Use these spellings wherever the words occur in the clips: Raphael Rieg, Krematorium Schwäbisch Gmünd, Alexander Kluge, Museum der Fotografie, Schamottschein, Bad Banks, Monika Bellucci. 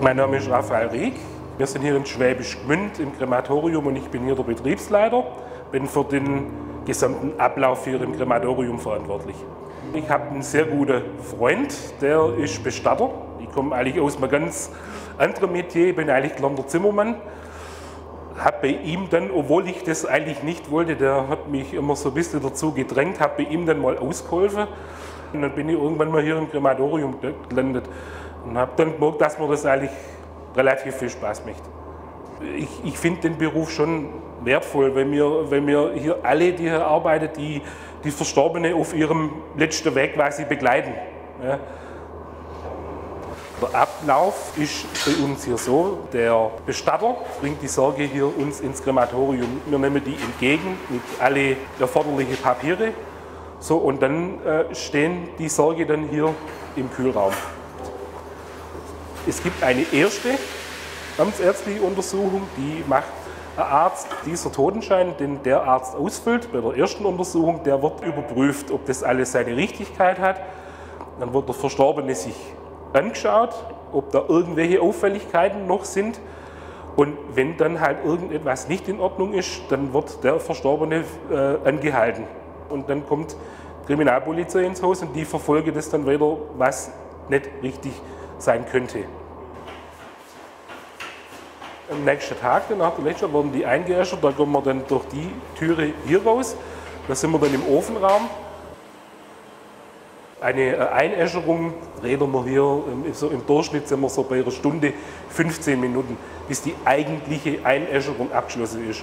Mein Name ist Raphael Rieg. Wir sind hier in Schwäbisch Gmünd im Krematorium und ich bin hier der Betriebsleiter. Bin für den gesamten Ablauf hier im Krematorium verantwortlich. Ich habe einen sehr guten Freund, der ist Bestatter. Ich komme eigentlich aus einem ganz anderen Metier, bin eigentlich gelernter Zimmermann. Habe bei ihm dann, obwohl ich das eigentlich nicht wollte, der hat mich immer so ein bisschen dazu gedrängt, habe bei ihm dann mal ausgeholfen. Und dann bin ich irgendwann mal hier im Krematorium gelandet und habe dann gemerkt, dass mir das eigentlich relativ viel Spaß macht. Ich finde den Beruf schon wertvoll, weil wir hier alle, die hier arbeiten, die Verstorbene auf ihrem letzten Weg quasi begleiten. Ja. Der Ablauf ist bei uns hier so, der Bestatter bringt die Sorge hier uns ins Krematorium. Wir nehmen die entgegen mit alle erforderlichen Papiere. So, und dann stehen die Sorge dann hier im Kühlraum. Es gibt eine erste amtsärztliche Untersuchung, die macht ein Arzt. Dieser Totenschein, den der Arzt ausfüllt bei der ersten Untersuchung, der wird überprüft, ob das alles seine Richtigkeit hat. Dann wird der Verstorbene sich angeschaut, ob da irgendwelche Auffälligkeiten noch sind. Und wenn dann halt irgendetwas nicht in Ordnung ist, dann wird der Verstorbene angehalten. Und dann kommt die Kriminalpolizei ins Haus und die verfolgt das dann weiter, was nicht richtig sein könnte. Am nächsten Tag, nach der letzten, werden die eingeäschert. Da kommen wir dann durch die Türe hier raus. Da sind wir dann im Ofenraum. Eine Einäscherung reden wir hier, so im Durchschnitt sind wir so bei einer Stunde 15 Minuten, bis die eigentliche Einäscherung abgeschlossen ist.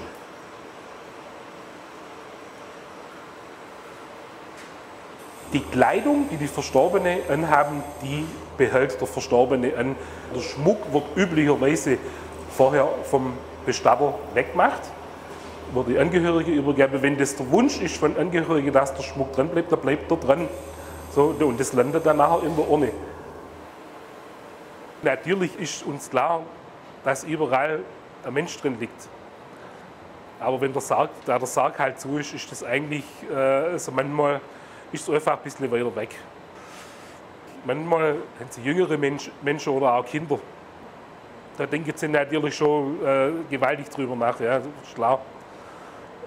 Die Kleidung, die die Verstorbene anhaben, die behält der Verstorbene an. Der Schmuck wird üblicherweise vorher vom Bestatter weggemacht, wird die Angehörige übergeben. Wenn das der Wunsch ist von Angehörigen, dass der Schmuck dran bleibt, dann bleibt er dran. So, und das landet dann nachher in der Urne. Natürlich ist uns klar, dass überall ein Mensch drin liegt. Aber wenn der Sarg halt zu ist, ist das eigentlich, also manchmal ist es einfach ein bisschen weiter weg. Manchmal haben sie jüngere Menschen oder auch Kinder. Da denken sie natürlich schon gewaltig drüber nach, ja, ist klar.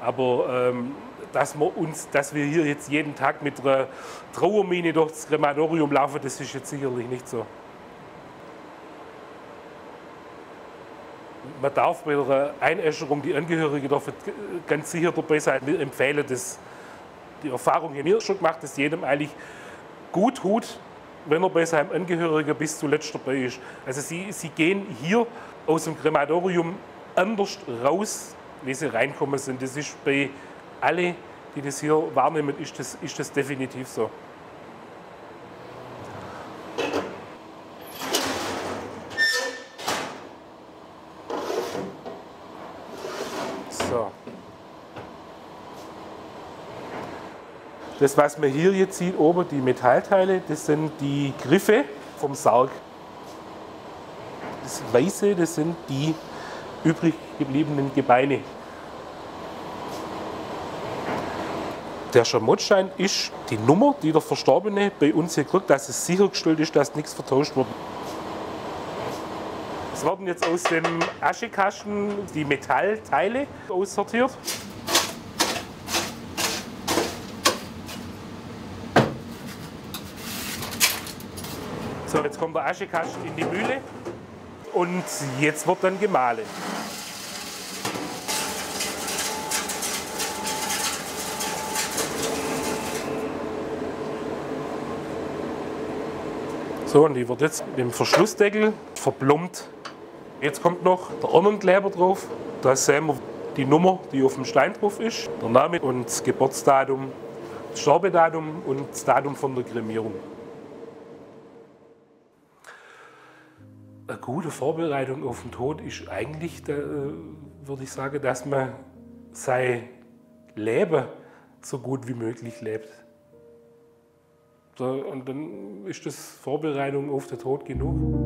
Aber dass wir hier jetzt jeden Tag mit einer Trauermine durchs Krematorium laufen, das ist jetzt sicherlich nicht so. Man darf bei der Einäscherung, die Angehörigen dürfen ganz sicher dabei sein. Wir empfehlen das. Die Erfahrung hier mir schon gemacht, dass jedem eigentlich gut tut, wenn er bei seinem Angehörigen bis zuletzt dabei ist. Also sie gehen hier aus dem Krematorium anders raus, wie sie reinkommen sind. Das ist bei allen, die das hier wahrnehmen, ist das definitiv so. So. Das, was man hier jetzt sieht, oben die Metallteile, das sind die Griffe vom Sarg. Das Weiße, das sind die übrig gebliebenen Gebeine. Der Schamottschein ist die Nummer, die der Verstorbene bei uns hier kriegt, dass es sichergestellt ist, dass nichts vertauscht wird. Es werden jetzt aus dem Aschekasten die Metallteile aussortiert. So, jetzt kommt der Aschekasten in die Mühle und jetzt wird dann gemahlen. So, und die wird jetzt mit dem Verschlussdeckel verplumpt. Jetzt kommt noch der Urnenkleber drauf. Da sehen wir die Nummer, die auf dem Stein drauf ist, der Name und das Geburtsdatum, das Sterbedatum und das Datum von der Kremierung. Eine gute Vorbereitung auf den Tod ist eigentlich, würde ich sagen, dass man sein Leben so gut wie möglich lebt. Und dann ist das Vorbereitung auf den Tod genug.